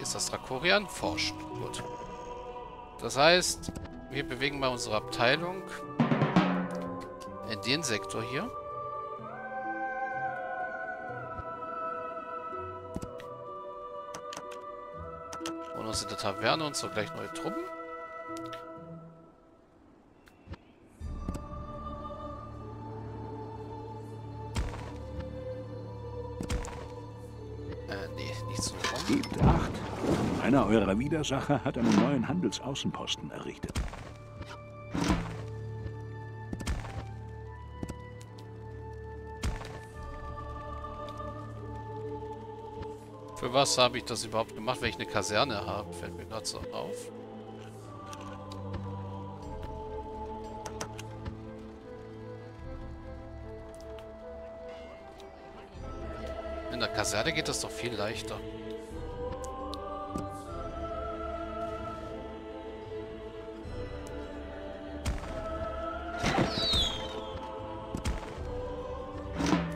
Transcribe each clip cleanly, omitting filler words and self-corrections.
Ist das Drakorian? Forscht. Gut. Das heißt, wir bewegen mal unsere Abteilung in den Sektor hier. Und uns in der Taverne und so gleich neue Truppen. Gebt Acht! Einer eurer Widersacher hat einen neuen Handelsaußenposten errichtet. Für was habe ich das überhaupt gemacht, wenn ich eine Kaserne habe? Fällt mir gerade so auf. In der Kaserne geht das doch viel leichter.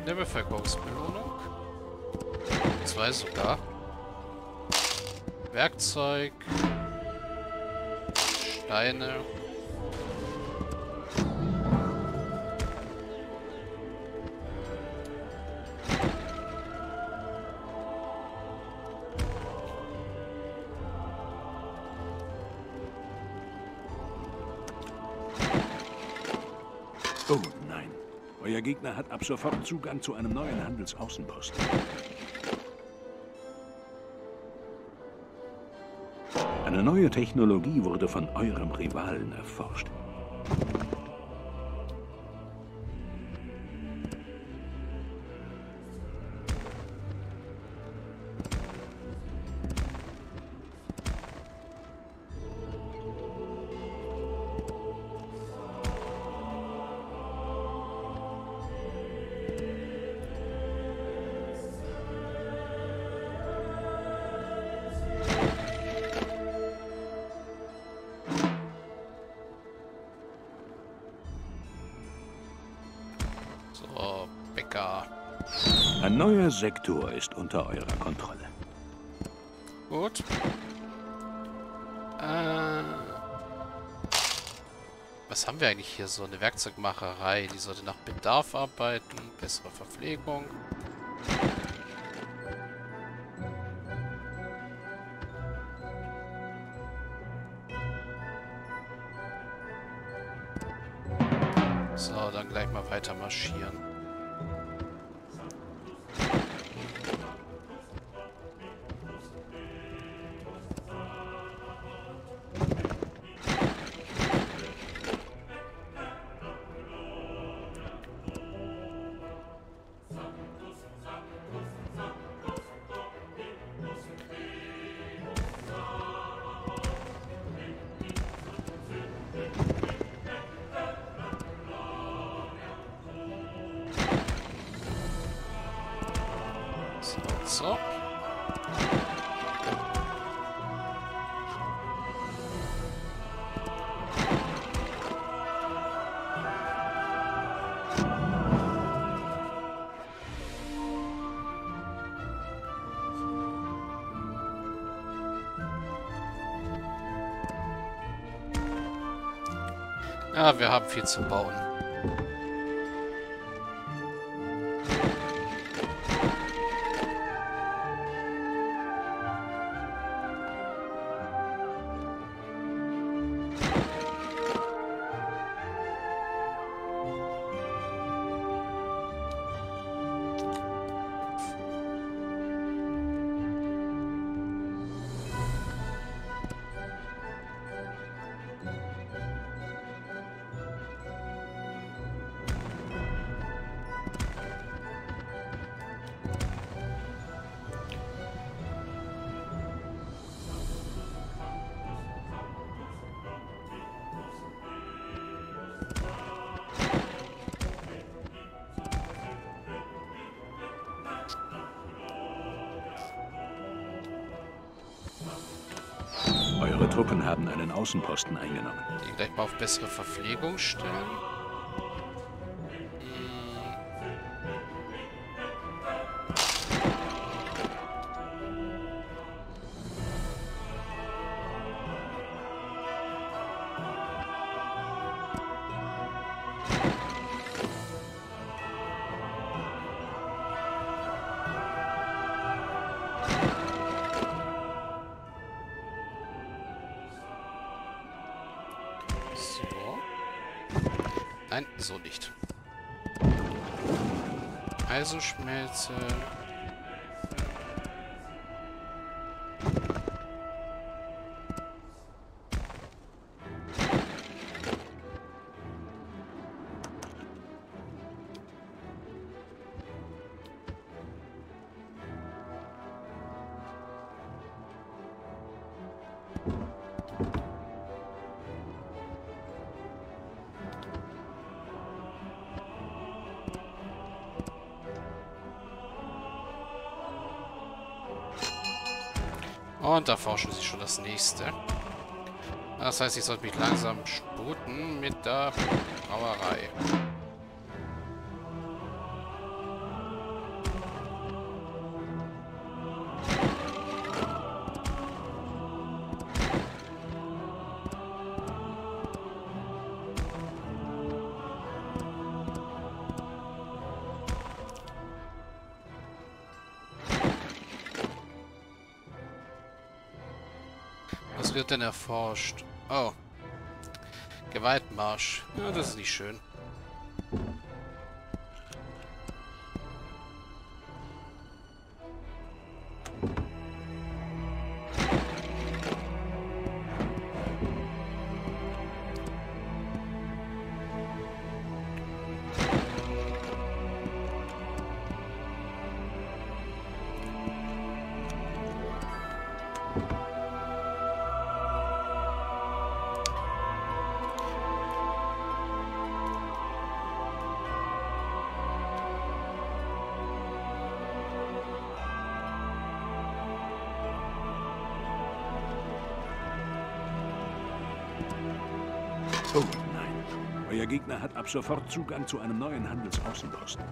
Eine Bevölkerungsbelohnung. Zwei sogar. Werkzeug. Steine. Oh nein, euer Gegner hat ab sofort Zugang zu einem neuen Handelsaußenposten. Eine neue Technologie wurde von eurem Rivalen erforscht. Ein neuer Sektor ist unter eurer Kontrolle. Gut. Was haben wir eigentlich hier? So eine Werkzeugmacherei. Die sollte nach Bedarf arbeiten. Bessere Verpflegung. So, dann gleich mal weiter marschieren. So. Ja, wir haben viel zu bauen. Eure Truppen haben einen Außenposten eingenommen. Den gleich mal auf bessere Verpflegung stellen. Nein, so nicht. Also Schmelze. Und da forschen sie schon das nächste. Das heißt, ich sollte mich langsam sputen mit der Brauerei. Was wird denn erforscht? Oh. Gewaltmarsch. Ja, das ist nicht schön. Oh nein. Euer Gegner hat ab sofort Zugang zu einem neuen Handelsaußenposten.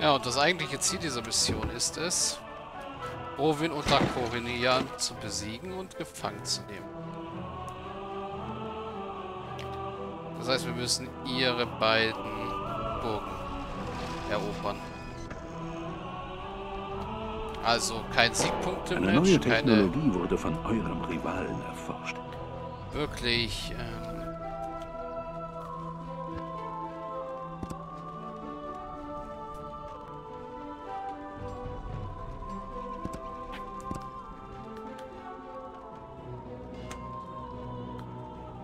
Ja, und das eigentliche Ziel dieser Mission ist es, Ovin und Drakorian zu besiegen und gefangen zu nehmen. Das heißt, wir müssen ihre beiden Burgen erobern. Also kein Siegpunkte mehr. Eine neue Technologie wurde von eurem Rivalen erforscht. Wirklich.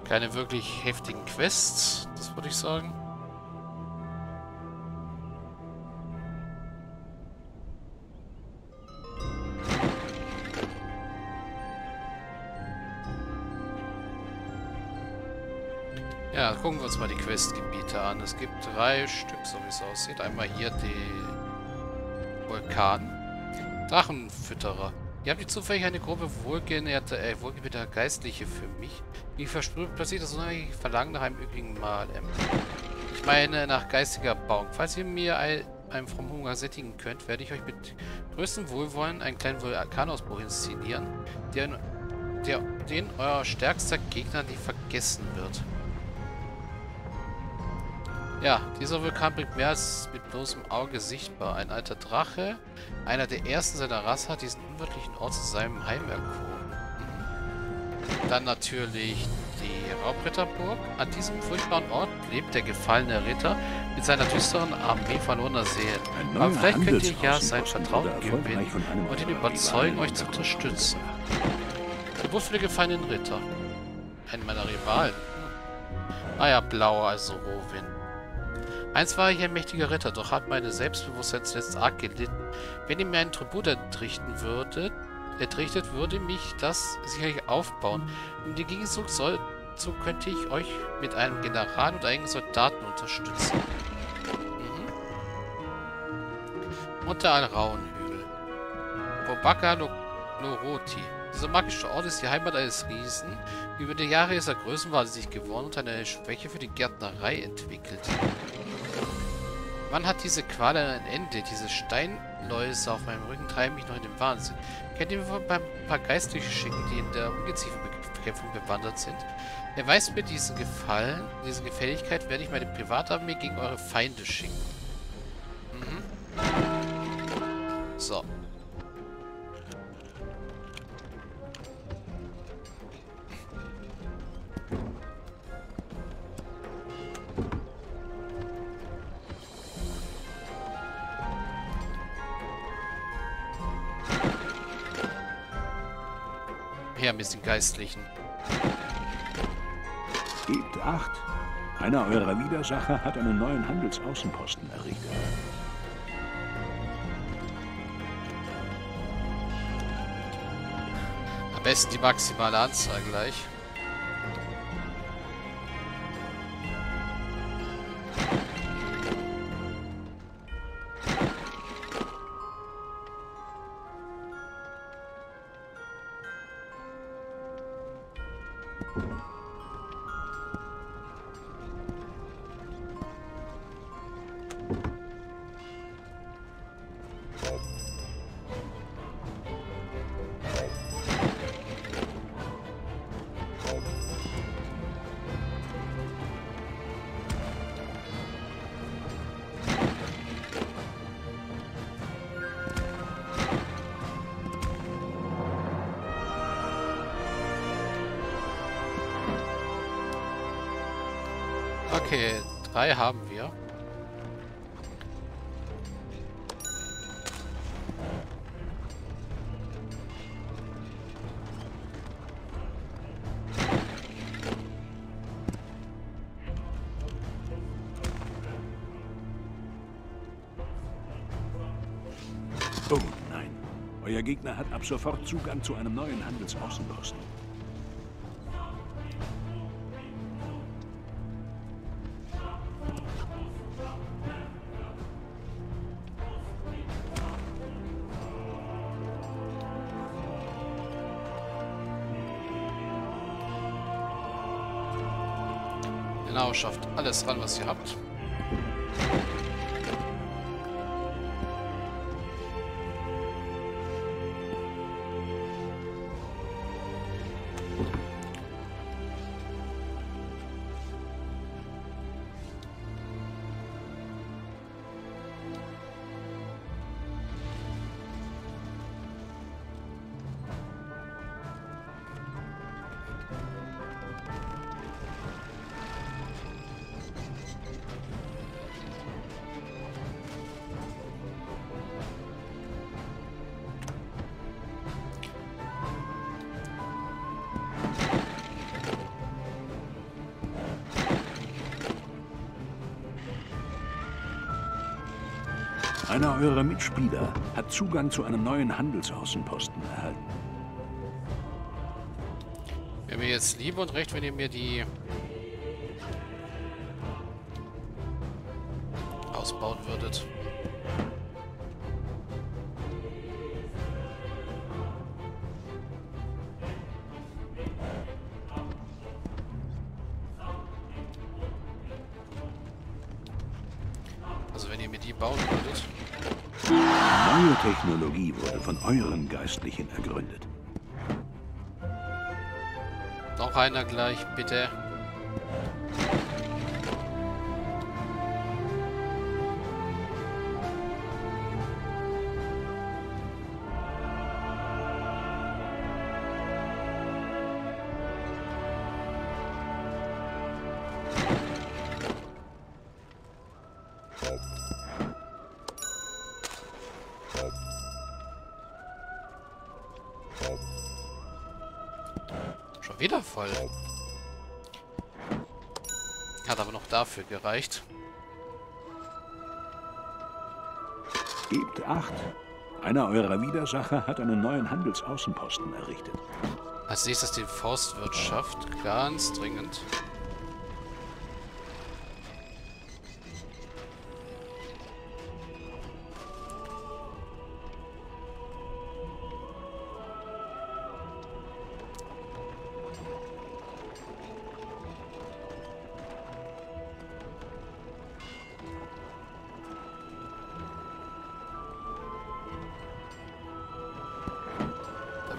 Keine wirklich heftigen Quests, das würde ich sagen. Ja, gucken wir uns mal die Questgebiete an. Es gibt 3 Stück, so wie es aussieht. Einmal hier die Vulkan-Drachenfütterer. Ihr habt nicht zufällig eine Gruppe wohlgenährter Geistliche für mich. Wie versprüht plötzlich das unheimliche Verlangen nach einem üppigen Mahl. Ich meine, nach geistiger Bauung. Falls ihr mir einem frommen Hunger sättigen könnt, werde ich euch mit größtem Wohlwollen einen kleinen Vulkanausbruch inszenieren, den euer stärkster Gegner nie vergessen wird. Ja, dieser Vulkan bringt mehr als mit bloßem Auge sichtbar. Ein alter Drache, einer der ersten seiner Rasse, hat diesen unwirtlichen Ort zu seinem Heim erkoren. Dann natürlich die Raubritterburg. An diesem furchtbaren Ort lebt der gefallene Ritter mit seiner düsteren Armee verlorener Seelen. Aber vielleicht könnt ihr ja sein Vertrauen gewinnen und ihn überzeugen, euch zu unterstützen. Geburt für den gefallenen Ritter. Einen meiner Rivalen. Naja, blauer, also Rowind. Einst war ich ein mächtiger Ritter, doch hat meine Selbstbewusstsein zuletzt arg gelitten. Wenn ihr mir einen Tribut entrichtet, würde mich das sicherlich aufbauen. Um den Gegenzug könnte ich euch mit einem General und einigen Soldaten unterstützen. Unter einem Rauenhügel. Bobaka Noroti. Dieser magische Ort ist die Heimat eines Riesen. Über die Jahre ist er größenwahnsinnig geworden und hat eine Schwäche für die Gärtnerei entwickelt. Wann hat diese Qual ein Ende? Diese Steinläuse auf meinem Rücken treiben mich noch in den Wahnsinn. Kennt ihr mir von ein paar Geist durchschicken, die in der ungeziefen Bekämpfung bewandert sind? Er weiß mir diesen Gefallen, diese Gefälligkeit werde ich meine Privatarmee gegen eure Feinde schicken. Mhm. So. Her mit den Geistlichen. Gebt Acht! Einer eurer Widersacher hat einen neuen Handelsaußenposten errichtet. Am besten die maximale Anzahl gleich. Okay, 3 haben wir. Oh nein. Euer Gegner hat ab sofort Zugang zu einem neuen Handelsaußenposten. Genau, schafft alles ran, was ihr habt. Einer eurer Mitspieler hat Zugang zu einem neuen Handelsaußenposten erhalten. Wäre mir jetzt lieb und recht, wenn ihr mir die ausbauen würdet. Also wenn ihr mir die bauen würdet. Neue Technologie wurde von euren Geistlichen ergründet. Noch einer gleich, bitte. Schon wieder voll. Hat aber noch dafür gereicht. Gebt Acht. Einer eurer Widersacher hat einen neuen Handelsaußenposten errichtet. Als nächstes die Forstwirtschaft. Ganz dringend.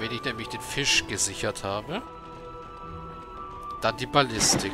Wenn ich nämlich den Fisch gesichert habe. Dann die Ballistik.